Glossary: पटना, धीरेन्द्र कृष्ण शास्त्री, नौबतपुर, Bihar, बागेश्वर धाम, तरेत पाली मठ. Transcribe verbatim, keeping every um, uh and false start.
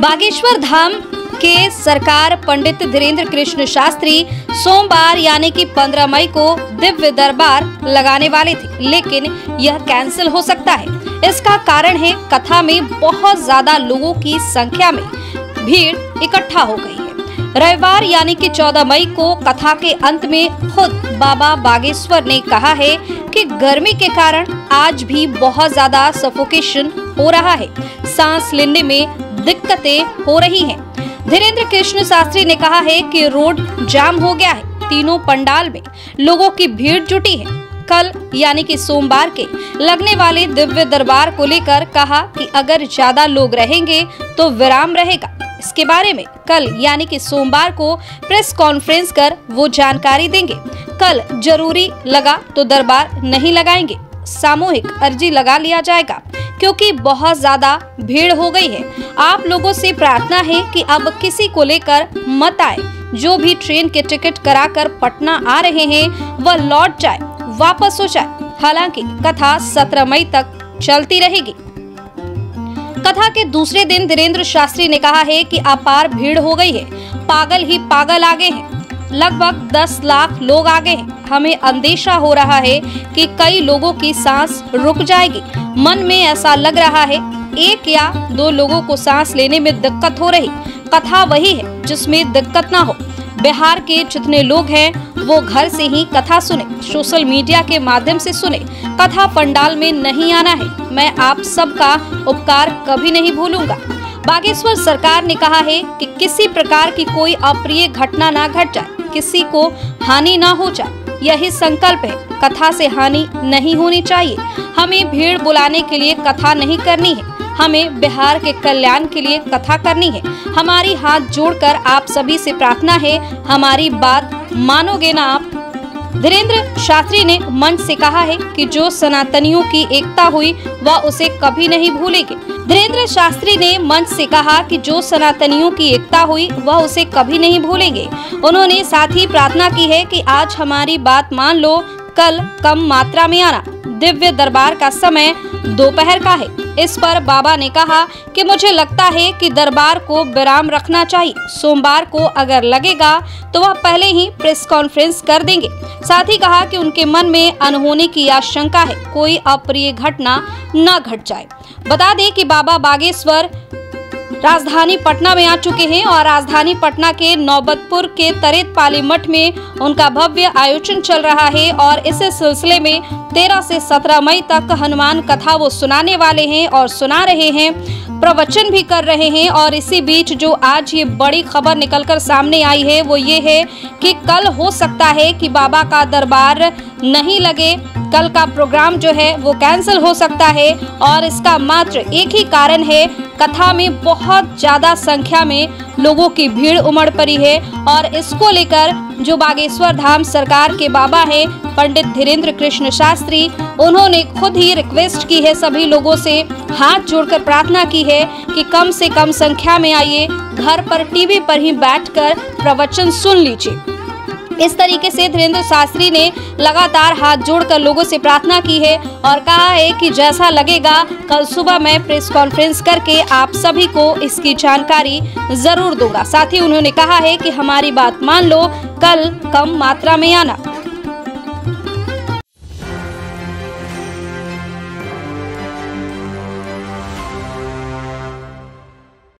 बागेश्वर धाम के सरकार पंडित धीरेन्द्र कृष्ण शास्त्री सोमवार यानी कि पंद्रह मई को दिव्य दरबार लगाने वाले थे, लेकिन यह कैंसिल हो सकता है। इसका कारण है कथा में बहुत ज्यादा लोगों की संख्या में भीड़ इकट्ठा हो गई है। रविवार यानी कि चौदह मई को कथा के अंत में खुद बाबा बागेश्वर ने कहा है कि गर्मी के कारण आज भी बहुत ज्यादा सफोकेशन हो रहा है, सांस लेने में दिक्कतें हो रही हैं। धीरेन्द्र कृष्ण शास्त्री ने कहा है कि रोड जाम हो गया है, तीनों पंडाल में लोगों की भीड़ जुटी है। कल यानी कि सोमवार के लगने वाले दिव्य दरबार को लेकर कहा कि अगर ज्यादा लोग रहेंगे तो विराम रहेगा। इसके बारे में कल यानी कि सोमवार को प्रेस कॉन्फ्रेंस कर वो जानकारी देंगे। कल जरूरी लगा तो दरबार नहीं लगाएंगे, सामूहिक अर्जी लगा लिया जाएगा क्योंकि बहुत ज्यादा भीड़ हो गई है। आप लोगों से प्रार्थना है कि अब किसी को लेकर मत आए। जो भी ट्रेन के टिकट कराकर पटना आ रहे हैं वह लौट जाए, वापस हो जाए। हालांकि कथा सत्रह मई तक चलती रहेगी। कथा के दूसरे दिन धीरेन्द्र शास्त्री ने कहा है कि अपार भीड़ हो गई है, पागल ही पागल आ गए हैं, लगभग दस लाख लोग आ गए हैं। हमें अंदेशा हो रहा है कि कई लोगों की सांस रुक जाएगी। मन में ऐसा लग रहा है एक या दो लोगों को सांस लेने में दिक्कत हो रही। कथा वही है जिसमें दिक्कत ना हो। बिहार के जितने लोग हैं वो घर से ही कथा सुने, सोशल मीडिया के माध्यम से सुने। कथा पंडाल में नहीं आना है। मैं आप सबका उपकार कभी नहीं भूलूंगा। बागेश्वर सरकार ने कहा है कि किसी प्रकार की कोई अप्रिय घटना ना घट जाए, किसी को हानि ना हो जाए, यही संकल्प है। कथा से हानि नहीं होनी चाहिए। हमें भीड़ बुलाने के लिए कथा नहीं करनी है, हमें बिहार के कल्याण के लिए कथा करनी है। हमारी हाथ जोड़कर आप सभी से प्रार्थना है, हमारी बात मानोगे ना आप? धीरेन्द्र शास्त्री ने मंच से कहा है कि जो सनातनियों की एकता हुई वह उसे कभी नहीं भूलेंगे। धीरेन्द्र शास्त्री ने मंच से कहा कि जो सनातनियों की एकता हुई वह उसे कभी नहीं भूलेंगे। उन्होंने साथ ही प्रार्थना की है कि आज हमारी बात मान लो, कल कम मात्रा में आना। दिव्य दरबार का समय दोपहर का है। इस पर बाबा ने कहा कि मुझे लगता है कि दरबार को विराम रखना चाहिए। सोमवार को अगर लगेगा तो वह पहले ही प्रेस कॉन्फ्रेंस कर देंगे। साथ ही कहा कि उनके मन में अनहोनी की आशंका है, कोई अप्रिय घटना न घट जाए। बता दें कि बाबा बागेश्वर राजधानी पटना में आ चुके हैं और राजधानी पटना के नौबतपुर के तरेत पाली मठ में उनका भव्य आयोजन चल रहा है और इस सिलसिले में तेरह से सत्रह मई तक हनुमान कथा वो सुनाने वाले हैं और सुना रहे हैं, प्रवचन भी कर रहे हैं। और इसी बीच जो आज ये बड़ी खबर निकलकर सामने आई है वो ये है कि कल हो सकता है कि बाबा का दरबार नहीं लगे, कल का प्रोग्राम जो है वो कैंसिल हो सकता है। और इसका मात्र एक ही कारण है, कथा में बहुत ज़्यादा संख्या में लोगों की भीड़ उमड़ पड़ी है। और इसको लेकर जो बागेश्वर धाम सरकार के बाबा हैं पंडित धीरेन्द्र कृष्ण शास्त्री, उन्होंने खुद ही रिक्वेस्ट की है, सभी लोगों से हाथ जोड़कर प्रार्थना की है कि कम से कम संख्या में आइए, घर पर टीवी पर ही बैठकर प्रवचन सुन लीजिए। इस तरीके से धीरेन्द्र शास्त्री ने लगातार हाथ जोड़कर लोगों से प्रार्थना की है और कहा है कि जैसा लगेगा कल सुबह मैं प्रेस कॉन्फ्रेंस करके आप सभी को इसकी जानकारी जरूर दूंगा। साथ ही उन्होंने कहा है कि हमारी बात मान लो, कल कम मात्रा में आना।